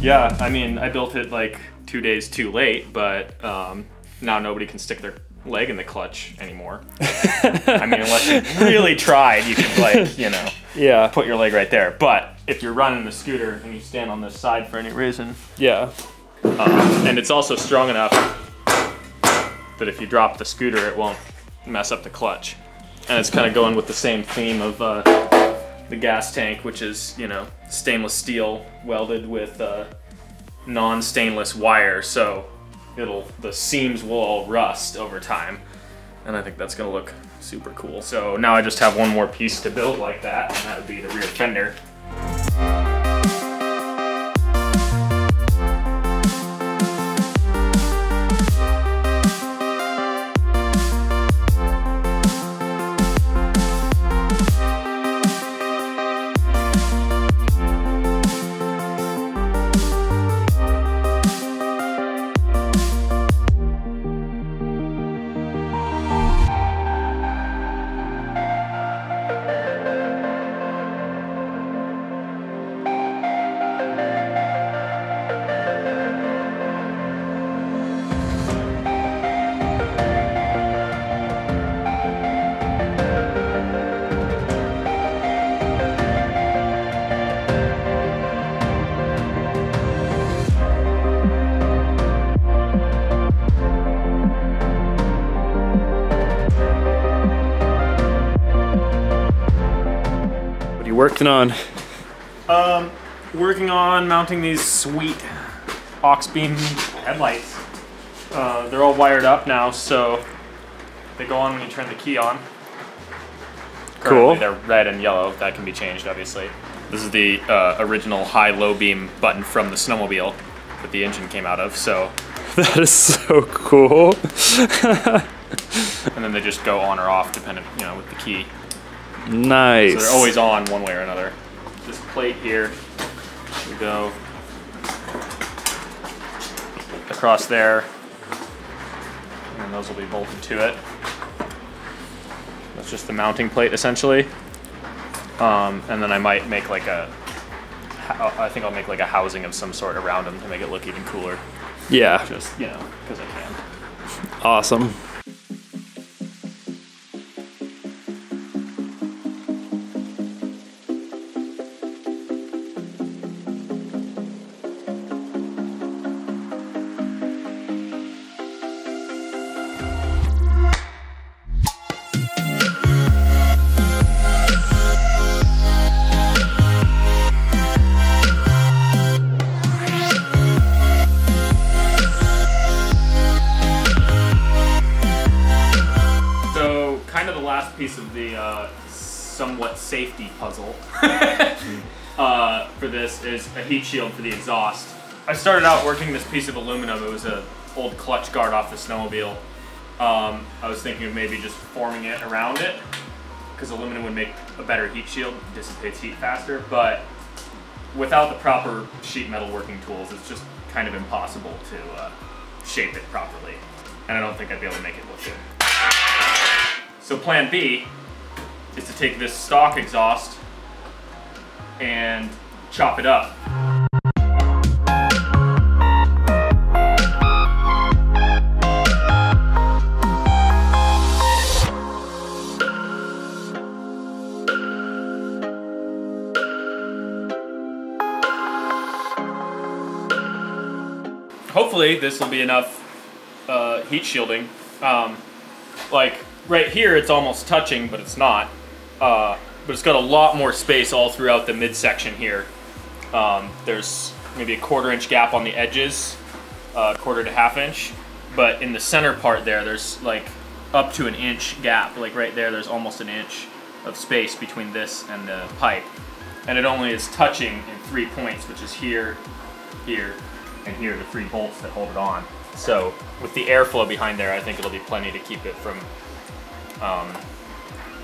Yeah, I mean, I built it like 2 days too late, but now nobody can stick their leg in the clutch anymore. I mean, unless you really tried, you could, like, you know, yeah, put your leg right there. But if you're running the scooter and you stand on this side for any reason, yeah, and it's also strong enough that if you drop the scooter, it won't mess up the clutch. And it's kind of going with the same theme of the gas tank, which is, you know, stainless steel welded with non-stainless wire, so the seams will all rust over time, and I think that's gonna look super cool. So now I just have one more piece to build like that, and that would be the rear fender. Working on? Working on mounting these sweet ox beam headlights. They're all wired up now, so they go on when you turn the key on. Cool. Currently, they're red and yellow. That can be changed, obviously. This is the original high-low beam button from the snowmobile that the engine came out of, so. That is so cool. And then they just go on or off, depending, you know, with the key. Nice. So they're always on one way or another. This plate here, we go across there, and those will be bolted to it. That's just the mounting plate, essentially. And then I might make like a, I think I'll make like a housing of some sort around them to make it look even cooler. Yeah. Just, you know, because I can. Awesome. Piece of the somewhat safety puzzle for this is a heat shield for the exhaust. I started out working this piece of aluminum. It was an old clutch guard off the snowmobile. I was thinking of maybe just forming it around it because aluminum would make a better heat shield. It dissipates heat faster, but without the proper sheet metal working tools, it's just kind of impossible to shape it properly. And I don't think I'd be able to make it look good. So plan B is to take this stock exhaust and chop it up. Hopefully this will be enough heat shielding. Like, right here, it's almost touching, but it's not. But it's got a lot more space all throughout the midsection here. There's maybe a 1/4 inch gap on the edges, 1/4 to 1/2 inch. But in the center part there, there's like up to 1 inch gap. Like right there, there's almost 1 inch of space between this and the pipe. And it only is touching in 3 points, which is here, here, and here, the 3 bolts that hold it on. So with the airflow behind there, I think it'll be plenty to keep it from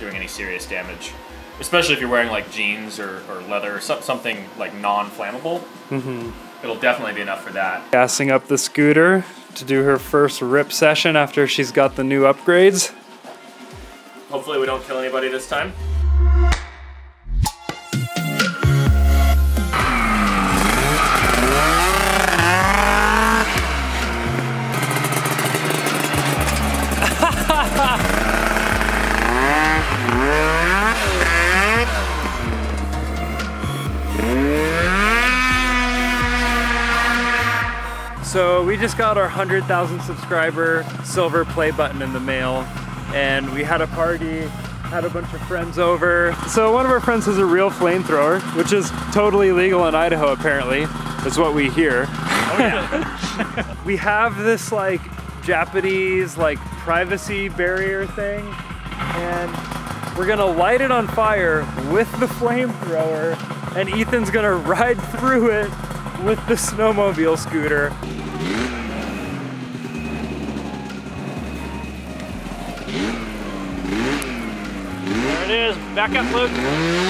doing any serious damage, especially if you're wearing like jeans or leather or something like non-flammable. It'll definitely be enough for that. Gassing up the scooter to do her first rip session after she's got the new upgrades. Hopefully we don't kill anybody this time. We just got our 100,000 subscriber silver play button in the mail, and we had a party, had a bunch of friends over. So one of our friends has a real flamethrower, which is totally legal in Idaho apparently. That's what we hear. Oh yeah. We have this like Japanese like privacy barrier thing, and we're gonna light it on fire with the flamethrower, and Ethan's gonna ride through it with the snowmobile scooter. There it is, back up, Luke. Yeah!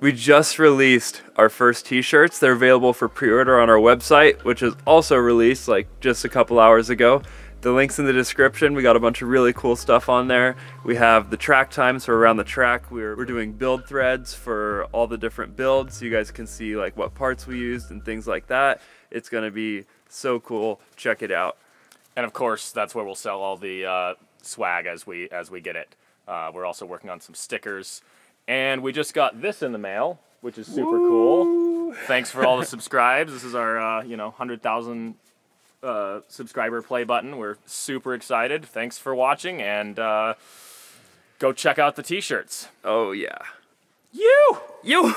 We just released our first t-shirts. They're available for pre-order on our website, which is also released like just a couple hours ago. The link's in the description. We got a bunch of really cool stuff on there. We have the track times for around the track. We're doing build threads for all the different builds, so you guys can see like what parts we used and things like that. It's gonna be so cool. Check it out. And of course, that's where we'll sell all the swag as we get it. We're also working on some stickers, and we just got this in the mail, which is super cool. Thanks for all the subscribes. This is our 100,000. Subscriber play button. We're super excited. Thanks for watching, and go check out the t-shirts. Oh yeah. You!